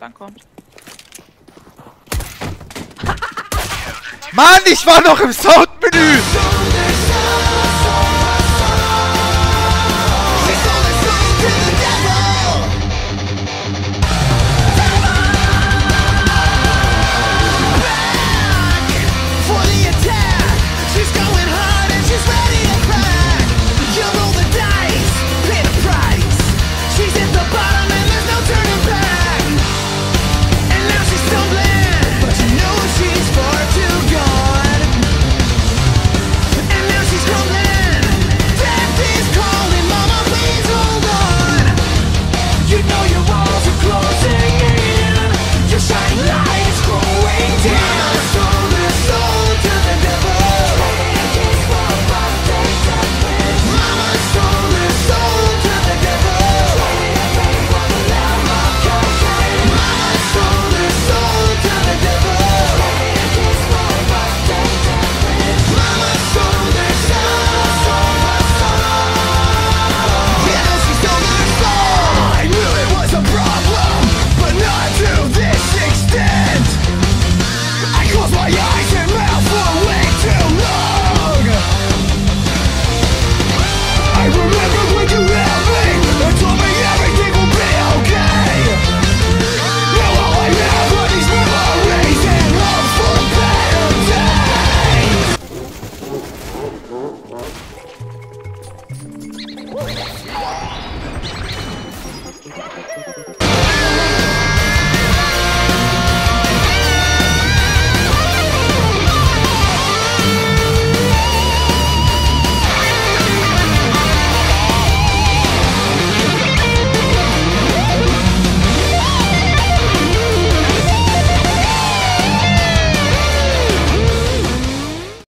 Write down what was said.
Dann kommt. Mann, ich war noch im Soundmenü!